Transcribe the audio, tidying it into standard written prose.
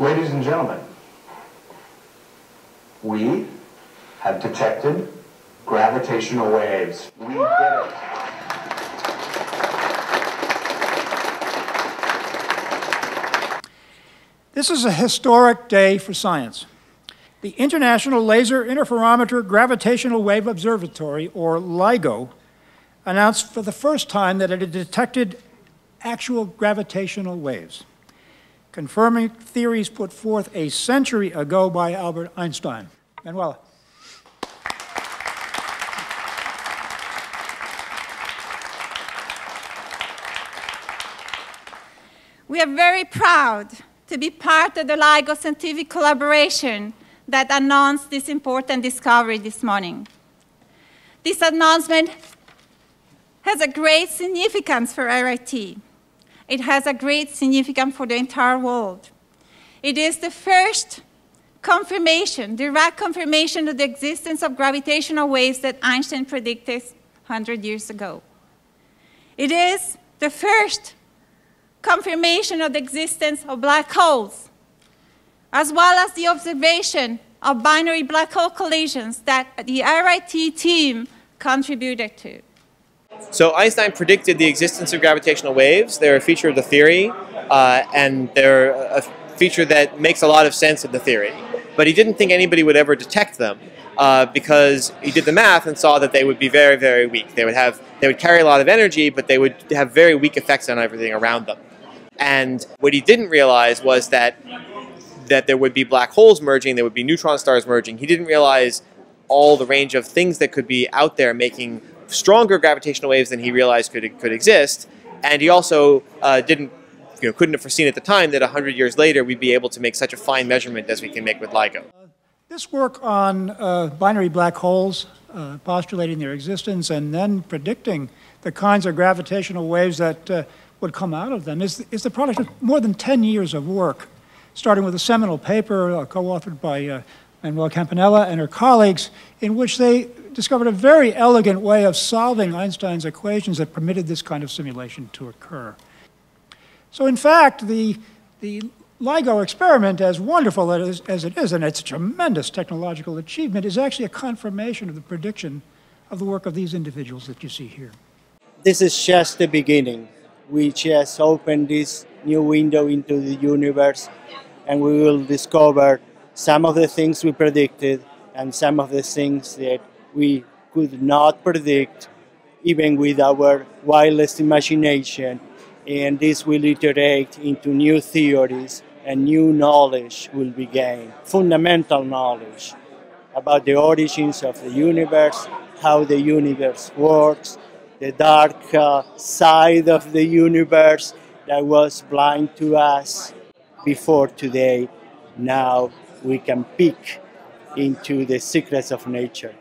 Ladies and gentlemen, we have detected gravitational waves. We did it. This is a historic day for science. The International Laser Interferometer Gravitational Wave Observatory, or LIGO, announced for the first time that it had detected actual gravitational waves, confirming theories put forth a century ago by Albert Einstein. Manuela. We are very proud to be part of the LIGO scientific collaboration that announced this important discovery this morning. This announcement has a great significance for RIT. It has a great significance for the entire world. It is the first confirmation, direct confirmation of the existence of gravitational waves that Einstein predicted 100 years ago. It is the first confirmation of the existence of black holes, as well as the observation of binary black hole collisions that the RIT team contributed to. So Einstein predicted the existence of gravitational waves. They're a feature of the theory, and they're a feature that makes a lot of sense of the theory. But he didn't think anybody would ever detect them because he did the math and saw that they would be very, very weak. They would carry a lot of energy, but they would have very weak effects on everything around them. And what he didn't realize was that there would be black holes merging, there would be neutron stars merging. He didn't realize all the range of things that could be out there making stronger gravitational waves than he realized could exist, and he also couldn't have foreseen at the time that 100 years later we'd be able to make such a fine measurement as we can make with LIGO. This work on binary black holes, postulating their existence and then predicting the kinds of gravitational waves that would come out of them is the product of more than 10 years of work, starting with a seminal paper co-authored by Manuela Campanella and her colleagues, in which they discovered a very elegant way of solving Einstein's equations that permitted this kind of simulation to occur. So in fact, the LIGO experiment, as wonderful as it is, and it's a tremendous technological achievement, is actually a confirmation of the prediction of the work of these individuals that you see here. This is just the beginning. We just opened this new window into the universe, and we will discover some of the things we predicted and some of the things that we could not predict even with our wildest imagination, and this will iterate into new theories and new knowledge will be gained, fundamental knowledge about the origins of the universe, how the universe works, the dark side of the universe that was blind to us before today. Now we can peek into the secrets of nature.